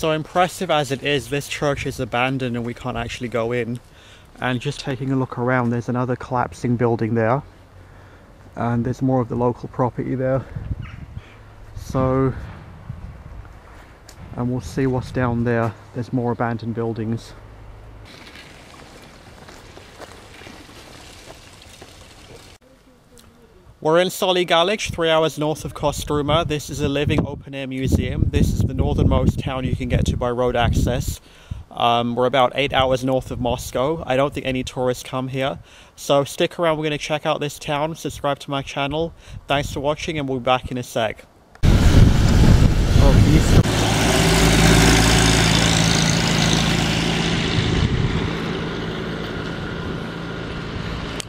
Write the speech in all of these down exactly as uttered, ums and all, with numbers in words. So impressive as it is, this church is abandoned and we can't actually go in. And just taking a look around, there's another collapsing building there. And there's more of the local property there. So, and we'll see what's down there. There's more abandoned buildings. We're in Soligalich, three hours north of Kostroma. This is a living open-air museum. This is the northernmost town you can get to by road access. Um, we're about eight hours north of Moscow. I don't think any tourists come here. So stick around, we're going to check out this town. Subscribe to my channel. Thanks for watching and we'll be back in a sec. Oh,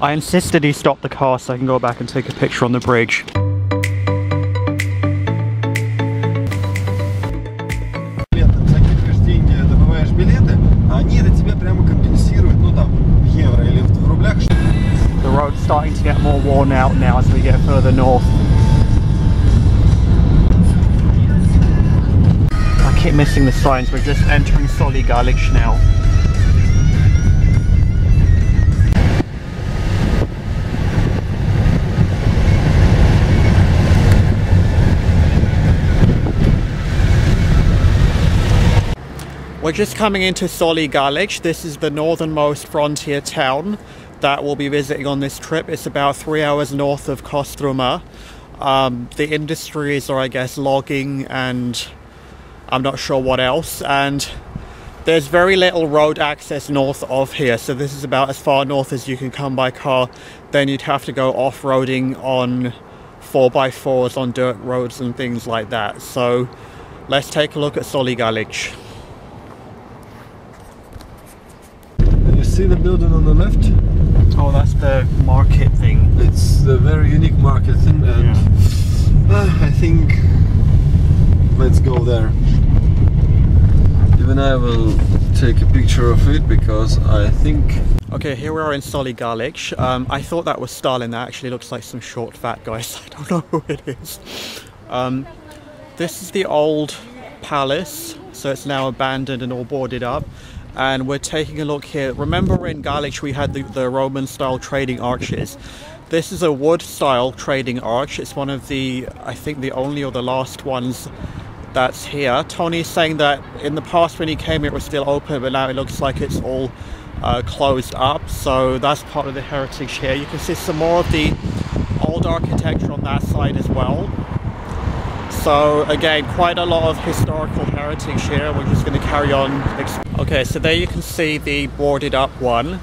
I insisted he stopped the car so I can go back and take a picture on the bridge. The road's starting to get more worn out now as we get further north. I keep missing the signs, we're just entering Soligalich now. We're just coming into Soligalich. This is the northernmost frontier town that we'll be visiting on this trip. It's about three hours north of Kostroma. Um, the industries are, I guess, logging and I'm not sure what else. And there's very little road access north of here. So this is about as far north as you can come by car. Then you'd have to go off-roading on four by fours on dirt roads and things like that. So let's take a look at Soligalich. See the building on the left? Oh, that's the market thing. It's a very unique market thing, and yeah. uh, I think let's go there. Even I will take a picture of it because I think... Okay, here we are in Soligalich. Um, I thought that was Stalin. That actually looks like some short fat guy, so I don't know who it is. Um, this is the old palace, so it's now abandoned and all boarded up. And we're taking a look here. Remember in Galich we had the, the Roman style trading arches. This is a wood style trading arch. It's one of the, I think the only or the last ones that's here. Tony's saying that in the past when he came it was still open, but now it looks like it's all uh, closed up. So that's part of the heritage here. You can see some more of the old architecture on that side as well. So again, quite a lot of historical heritage here. We're just going to carry on. Okay, so there you can see the boarded up one.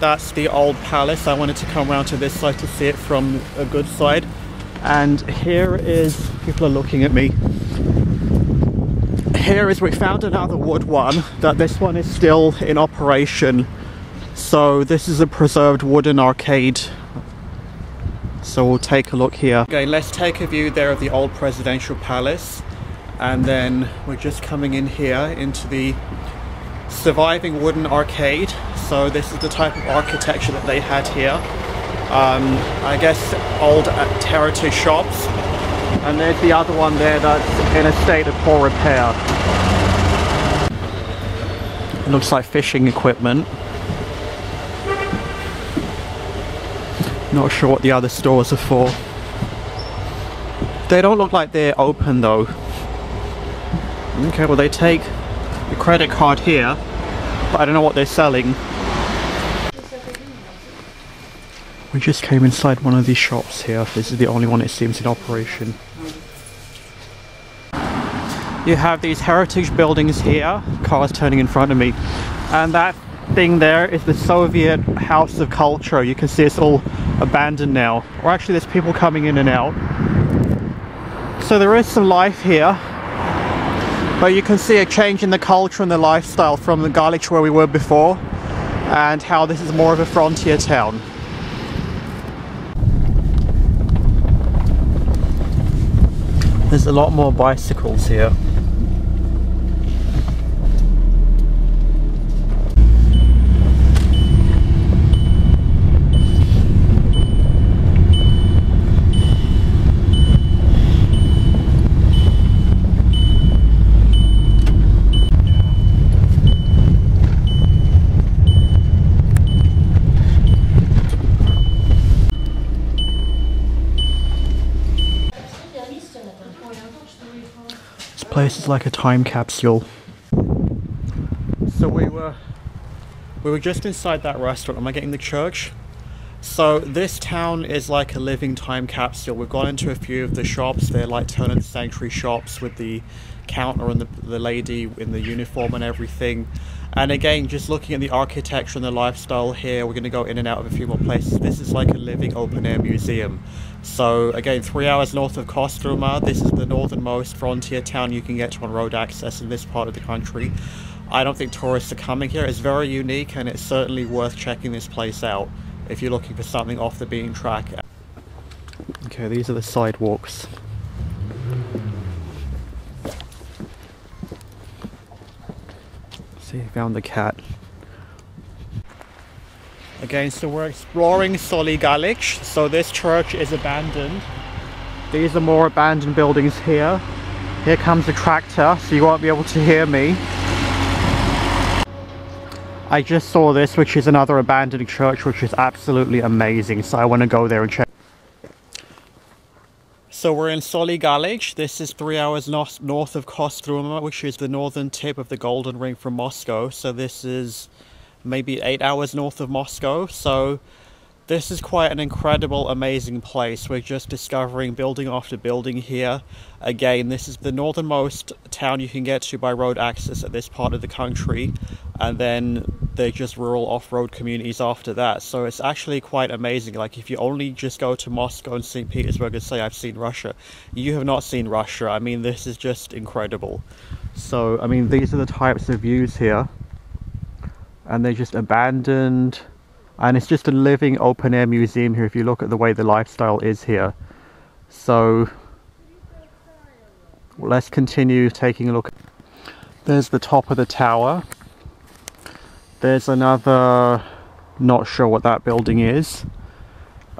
That's the old palace. I wanted to come around to this side to see it from a good side. And here is, people are looking at me. Here is, we found another wood one, that this one is still in operation. So this is a preserved wooden arcade. So we'll take a look here. Okay, let's take a view there of the old presidential palace. And then we're just coming in here into the surviving wooden arcade. So this is the type of architecture that they had here. Um, I guess old heritage shops. And there's the other one there that's in a state of poor repair. It looks like fishing equipment. Not sure what the other stores are for. They don't look like they're open though. Okay, well they take the credit card here, but I don't know what they're selling. We just came inside one of these shops here. This is the only one it seems in operation. You have these heritage buildings here. Cars turning in front of me. And that thing there is the Soviet House of Culture. You can see it's all abandoned now. Or actually there's people coming in and out. So there is some life here. But you can see a change in the culture and the lifestyle from the Galich where we were before. And how this is more of a frontier town. There's a lot more bicycles here. place is like a time capsule. So we were we were just inside that restaurant. Am I getting the church? So this town is like a living time capsule. We've gone into a few of the shops. They're like turn of the century shops with the counter and the, the lady in the uniform and everything. And again, just looking at the architecture and the lifestyle here, we're going to go in and out of a few more places. This is like a living open-air museum. So again, three hours north of Kostroma. This is the northernmost frontier town you can get to on road access in this part of the country. I don't think tourists are coming here. It's very unique and it's certainly worth checking this place out if you're looking for something off the beaten track. Okay, these are the sidewalks. See, found the cat. Again, so we're exploring Soligalich. So this church is abandoned. These are more abandoned buildings here. Here comes the tractor, so you won't be able to hear me. I just saw this, which is another abandoned church, which is absolutely amazing, so I want to go there and check. So we're in Soligalich. This is three hours north, north of Kostroma, which is the northern tip of the Golden Ring from Moscow. So this is maybe eight hours north of Moscow. So this is quite an incredible, amazing place. We're just discovering building after building here. Again, this is the northernmost town you can get to by road access at this part of the country. And then they're just rural off-road communities after that, so it's actually quite amazing. Like, if you only just go to Moscow and Saint Petersburg and say I've seen Russia, you have not seen Russia. I mean, this is just incredible. So I mean, these are the types of views here, and they're just abandoned, and it's just a living open-air museum here if you look at the way the lifestyle is here. So let's continue taking a look. There's the top of the tower. There's another, not sure what that building is.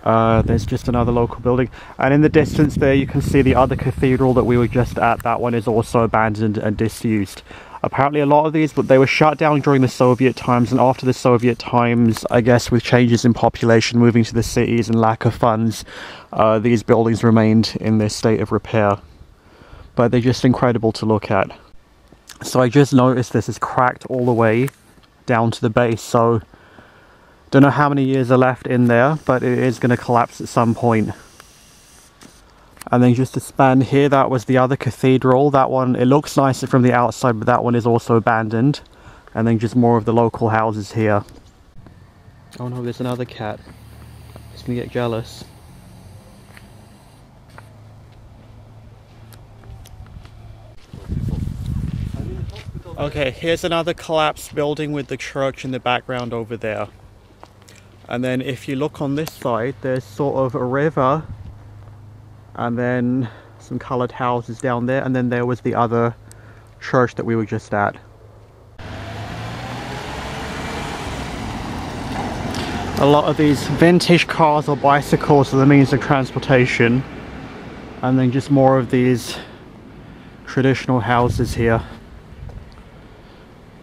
Uh, there's just another local building. And in the distance there, you can see the other cathedral that we were just at. That one is also abandoned and disused. Apparently a lot of these, but they were shut down during the Soviet times. And after the Soviet times, I guess with changes in population moving to the cities and lack of funds, uh, these buildings remained in this state of repair. But they're just incredible to look at. So I just noticed this is cracked all the way down to the base, so don't know how many years are left in there, but it is going to collapse at some point. And then just to span here, that was the other cathedral. That one, it looks nicer from the outside, but that one is also abandoned. And then just more of the local houses here. Oh no, there's another cat. It's gonna get jealous. Okay, here's another collapsed building with the church in the background over there. And then if you look on this side, there's sort of a river, and then some coloured houses down there, and then there was the other church that we were just at. A lot of these vintage cars or bicycles are the means of transportation. And then just more of these traditional houses here.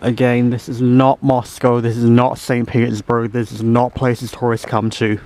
Again, this is not Moscow, this is not Saint Petersburg, this is not places tourists come to.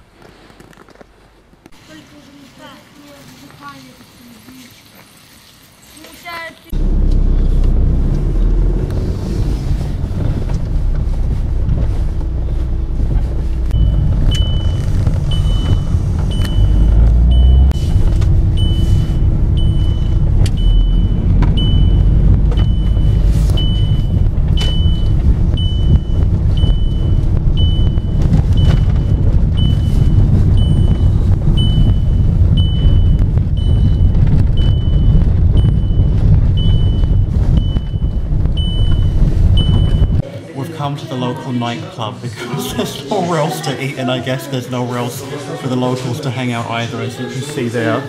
Come to the local nightclub because there's no rails to eat, and I guess there's no rails for the locals to hang out either, as you can see there.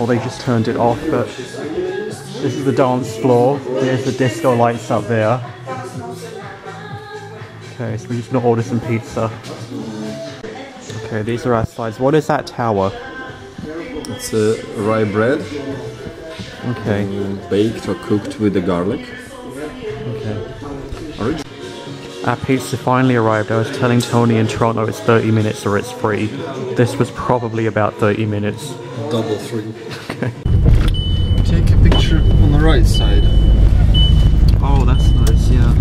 Or they just turned it off, but this is the dance floor. There's the disco lights up there. Okay, so we're just gonna order some pizza. Okay, these are our sides. What is that tower? It's a rye bread. Okay. Baked or cooked with the garlic. Okay. Our pizza finally arrived. I was telling Tony in Toronto it's thirty minutes or it's free. This was probably about thirty minutes. Double free. Okay. Take a picture on our right side. Oh, that's nice, yeah.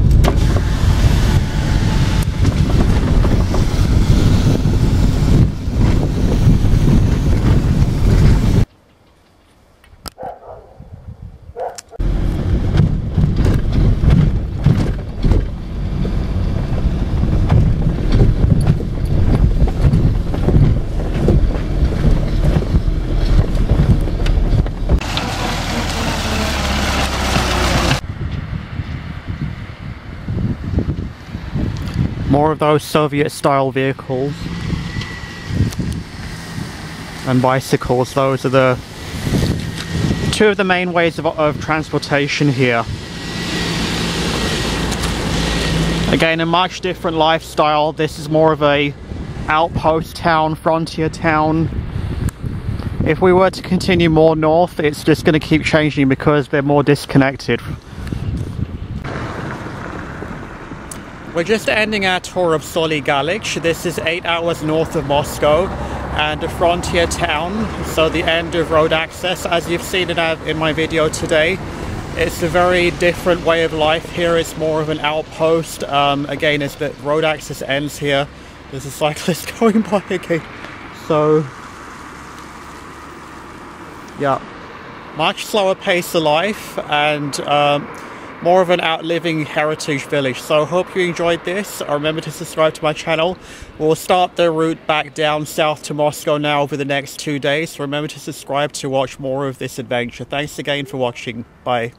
More of those Soviet-style vehicles and bicycles. Those are the two of the main ways of, of transportation here. Again, a much different lifestyle. This is more of a outpost town, frontier town. If we were to continue more north, it's just going to keep changing because they're more disconnected. We're just ending our tour of Soligalich. This is eight hours north of Moscow and a frontier town, so the end of road access, as you've seen in, our, in my video today. It's a very different way of life here. It's more of an outpost. Um, again, as the road access ends here, there's a cyclist going by again. So, yeah, much slower pace of life and um, more of an outliving heritage village. So I hope you enjoyed this. Remember to subscribe to my channel. We'll start the route back down south to Moscow now over the next two days. So remember to subscribe to watch more of this adventure. Thanks again for watching. Bye.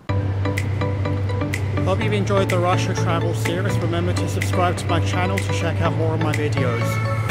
Hope you've enjoyed the Russia travel series. Remember to subscribe to my channel to check out more of my videos.